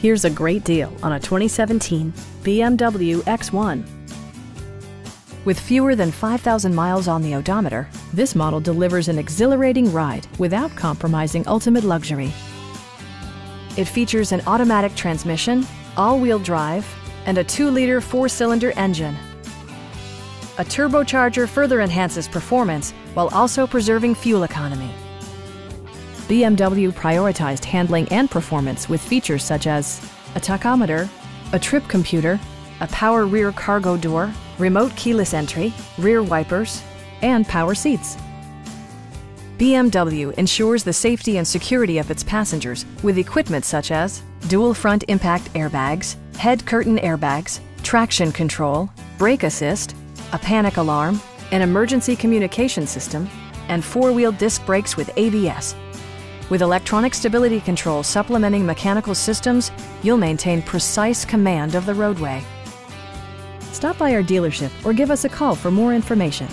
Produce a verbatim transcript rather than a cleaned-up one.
Here's a great deal on a twenty seventeen B M W X one. With fewer than five thousand miles on the odometer, this model delivers an exhilarating ride without compromising ultimate luxury. It features an automatic transmission, all-wheel drive, and a two liter four cylinder engine. A turbocharger further enhances performance while also preserving fuel economy. B M W prioritized handling and performance with features such as a tachometer, a trip computer, a power rear cargo door, remote keyless entry, rear wipers, and power seats. B M W ensures the safety and security of its passengers with equipment such as dual front impact airbags, head curtain airbags, traction control, brake assist, a panic alarm, an emergency communication system, and four-wheel disc brakes with A B S. With electronic stability control supplementing mechanical systems, you'll maintain precise command of the roadway. Stop by our dealership or give us a call for more information.